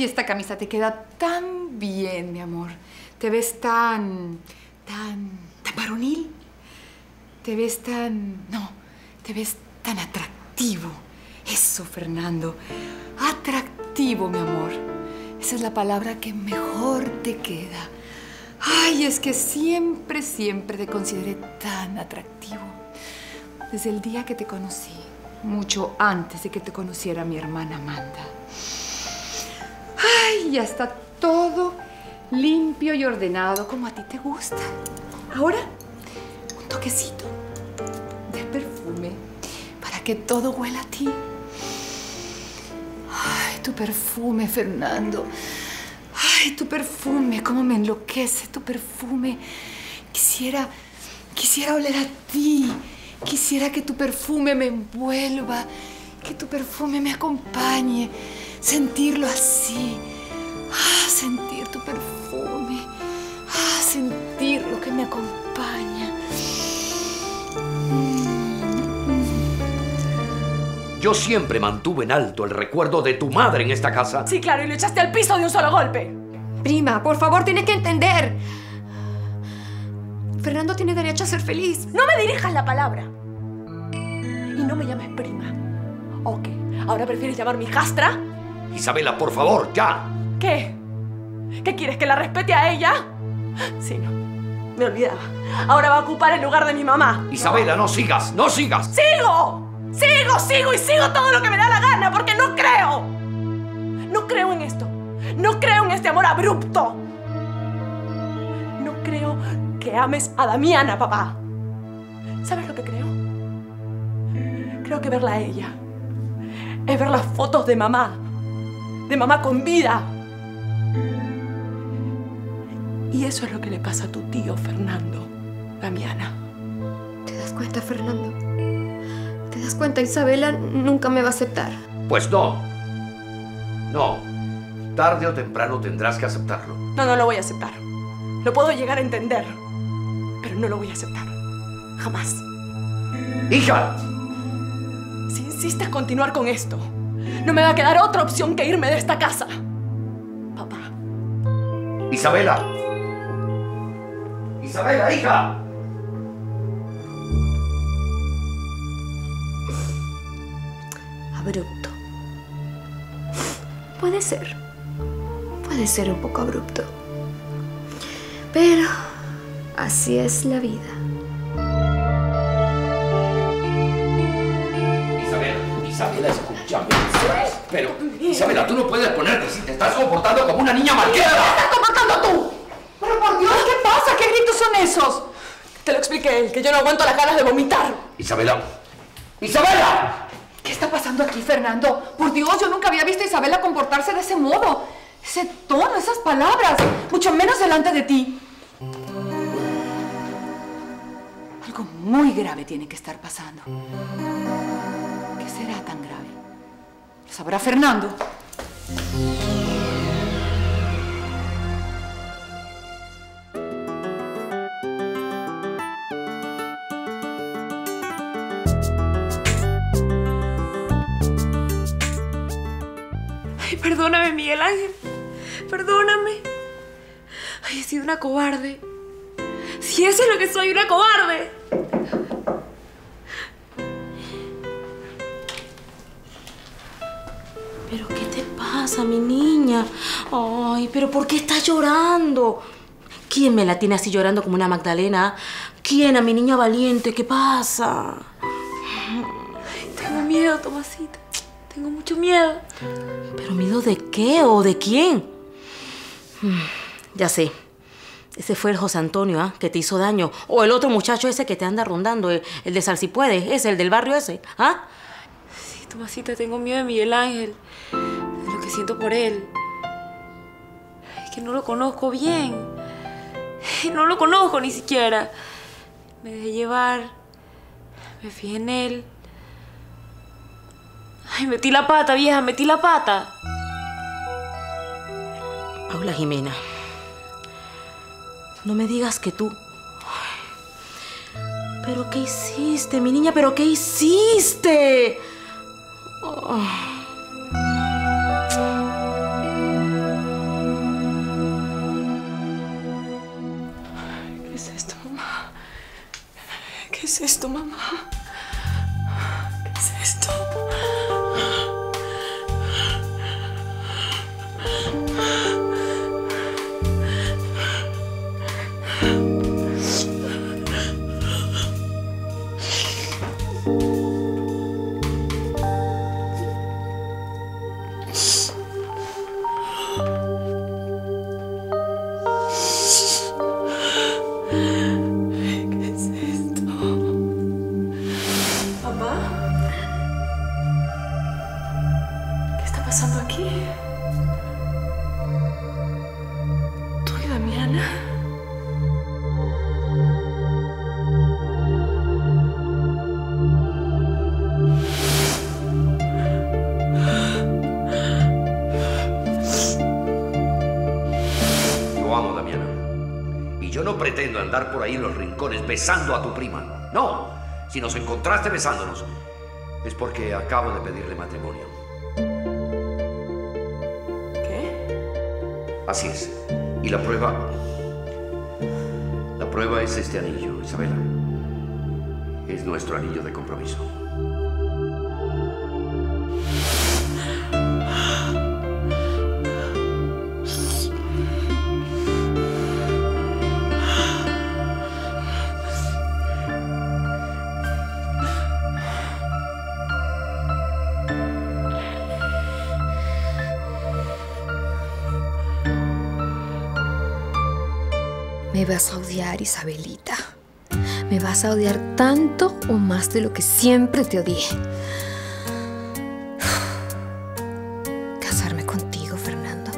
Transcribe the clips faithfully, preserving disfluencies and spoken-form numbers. Ay, esta camisa te queda tan bien, mi amor. Te ves tan... tan... tan varonil. Te ves tan... no, te ves tan atractivo. Eso, Fernando. Atractivo, mi amor. Esa es la palabra que mejor te queda. Ay, es que siempre, siempre te consideré tan atractivo. Desde el día que te conocí, mucho antes de que te conociera mi hermana Amanda. Ay, ya está todo limpio y ordenado como a ti te gusta. Ahora, un toquecito de perfume para que todo huela a ti. Ay, tu perfume, Fernando. Ay, tu perfume, cómo me enloquece tu perfume. Quisiera, quisiera oler a ti. Quisiera que tu perfume me envuelva, que tu perfume me acompañe. Sentirlo así. Ah, sentir tu perfume. Ah, sentir lo que me acompaña. Yo siempre mantuve en alto el recuerdo de tu madre en esta casa. Sí, claro, y lo echaste al piso de un solo golpe. Prima, por favor, tienes que entender. Fernando tiene derecho a ser feliz. No me dirijas la palabra. Y no me llames prima. Ok, ¿ahora prefieres llamarme hijastra? Isabela, por favor, ya. ¿Qué? ¿Qué quieres, que la respete a ella? Sí, no. Me olvidaba. Ahora va a ocupar el lugar de mi mamá. Isabela, no sigas, no sigas. ¡Sigo! ¡Sigo, sigo y sigo todo lo que me da la gana! Porque no creo. No creo en esto. No creo en este amor abrupto. No creo... que ames a Damiana, papá. ¿Sabes lo que creo? Creo que verla a ella es ver las fotos de mamá, de mamá con vida. Y eso es lo que le pasa a tu tío Fernando, Damiana. ¿Te das cuenta, Fernando? ¿Te das cuenta? Isabela nunca me va a aceptar. Pues no. No. Tarde o temprano tendrás que aceptarlo. No, no lo voy a aceptar. Lo puedo llegar a entender. Pero no lo voy a aceptar. Jamás. ¡Hija! Si insistes continuar con esto, no me va a quedar otra opción que irme de esta casa. Papá. ¡Isabela! ¡Isabela, hija! Abrupto. Puede ser. Puede ser un poco abrupto. Pero... así es la vida. Isabela, Isabela, escúchame. Pero, Isabela, tú no puedes ponerte así. Te estás comportando como una niña malcriada. ¿Qué estás comportando tú? Pero por Dios, ¿qué pasa? ¿Qué gritos son esos? Te lo expliqué él, que yo no aguanto las ganas de vomitar. Isabela. ¡Isabela! ¿Qué está pasando aquí, Fernando? Por Dios, yo nunca había visto a Isabela comportarse de ese modo. Ese tono, esas palabras. Mucho menos delante de ti. Algo muy grave tiene que estar pasando. ¿Qué será tan grave? Lo sabrá Fernando. Ay, perdóname, Miguel Ángel. Perdóname. Ay, he sido una cobarde. Si eso es lo que soy, una cobarde. ¿Pero qué te pasa, mi niña? Ay, ¿pero por qué estás llorando? ¿Quién me la tiene así llorando como una Magdalena? ¿Quién a mi niña valiente? ¿Qué pasa? Ay, tengo miedo, Tomasita. Tengo mucho miedo. ¿Pero miedo de qué o de quién? Ya sé. Ese fue el José Antonio, ¿ah? Que te hizo daño. O el otro muchacho ese que te anda rondando, el, el de Salsipuedes, ese, el del barrio ese, ¿ah? Sí, Tomasita, tengo miedo de Miguel Ángel, de lo que siento por él. Es que no lo conozco bien. No lo conozco ni siquiera. Me dejé llevar, me fijé en él. Ay, metí la pata, vieja, metí la pata. Paula Jimena. No me digas que tú... Ay, ¿pero qué hiciste, mi niña? ¿Pero qué hiciste? Oh. ¿Qué es esto, mamá? ¿Qué es esto? Pretendo andar por ahí en los rincones besando a tu prima. No, si nos encontraste besándonos, es porque acabo de pedirle matrimonio. ¿Qué? Así es. Y la prueba... La prueba es este anillo, Isabela. Es nuestro anillo de compromiso. Me vas a odiar, Isabelita. Me vas a odiar tanto o más de lo que siempre te odié. Casarme contigo, Fernando.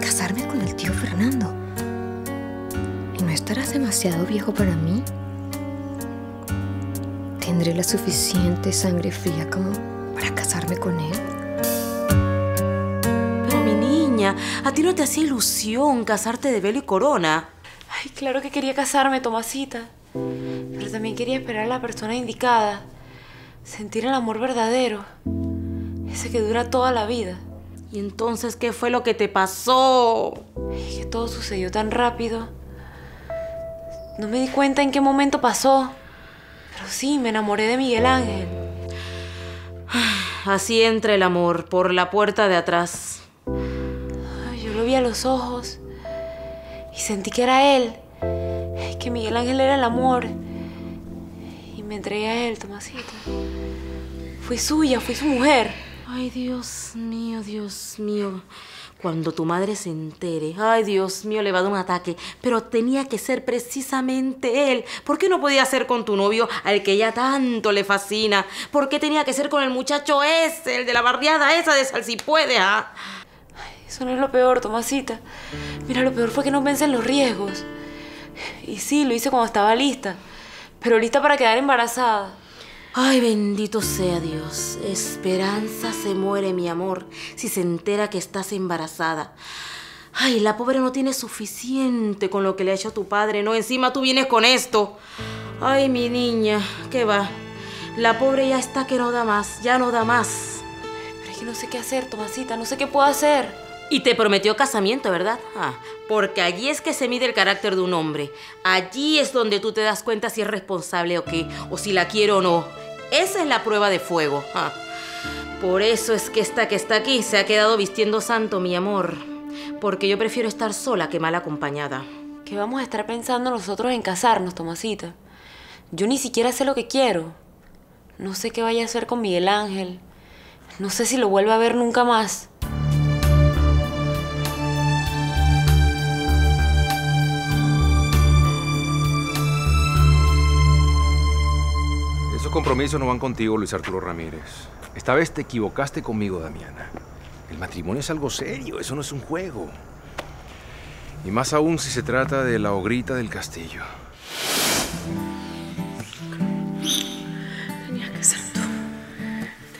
Casarme con el tío Fernando. ¿Y no estarás demasiado viejo para mí? ¿Tendré la suficiente sangre fría como para casarme con él? A ti no te hacía ilusión casarte de velo y corona. Ay, claro que quería casarme, Tomasita. Pero también quería esperar a la persona indicada. Sentir el amor verdadero. Ese que dura toda la vida. ¿Y entonces qué fue lo que te pasó? Es que todo sucedió tan rápido. No me di cuenta en qué momento pasó. Pero sí, me enamoré de Miguel Ángel. Así entra el amor, por la puerta de atrás. Lo vi a los ojos y sentí que era él, que Miguel Ángel era el amor, y me entregué a él, Tomasita. Fui suya, fui su mujer. Ay, Dios mío, Dios mío. Cuando tu madre se entere, ay, Dios mío, le va a dar un ataque. Pero tenía que ser precisamente él. ¿Por qué no podía ser con tu novio, al que ella tanto le fascina? ¿Por qué tenía que ser con el muchacho ese, el de la barriada esa de Salsipuedes, ah? Eso no es lo peor, Tomasita. Mira, lo peor fue que no pensé en los riesgos. Y sí, lo hice cuando estaba lista. Pero lista para quedar embarazada. Ay, bendito sea Dios. Esperanza se muere, mi amor, si se entera que estás embarazada. Ay, la pobre no tiene suficiente con lo que le ha hecho tu padre, ¿no? Encima tú vienes con esto. Ay, mi niña, ¿qué va? La pobre ya está que no da más, ya no da más. Pero es que no sé qué hacer, Tomasita, no sé qué puedo hacer. Y te prometió casamiento, ¿verdad? Ah, porque allí es que se mide el carácter de un hombre. Allí es donde tú te das cuenta si es responsable o qué, o si la quiero o no. Esa es la prueba de fuego. Ah, por eso es que esta que está aquí se ha quedado vistiendo santo, mi amor. Porque yo prefiero estar sola que mal acompañada. ¿Qué vamos a estar pensando nosotros en casarnos, Tomasita? Yo ni siquiera sé lo que quiero. No sé qué vaya a hacer con Miguel Ángel. No sé si lo vuelvo a ver nunca más. Esos compromisos no van contigo, Luis Arturo Ramírez. Esta vez te equivocaste conmigo, Damiana. El matrimonio es algo serio, eso no es un juego. Y más aún si se trata de la ogrita del castillo. Tenías que ser tú.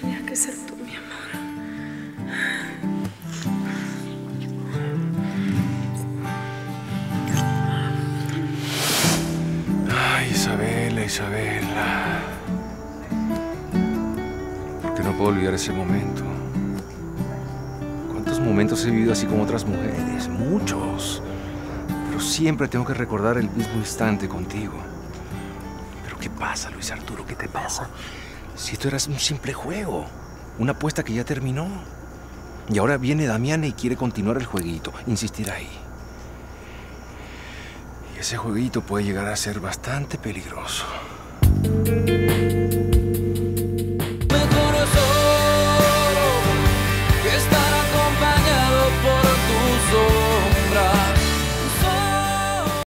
Tenías que ser tú, mi amor. Ay, Isabela, Isabela. No puedo olvidar ese momento. ¿Cuántos momentos he vivido así con otras mujeres? Muchos. Pero siempre tengo que recordar el mismo instante contigo. ¿Pero qué pasa, Luis Arturo? ¿Qué te pasa? Si esto era un simple juego, una apuesta que ya terminó. Y ahora viene Damiana y quiere continuar el jueguito, insistir ahí. Y ese jueguito puede llegar a ser bastante peligroso.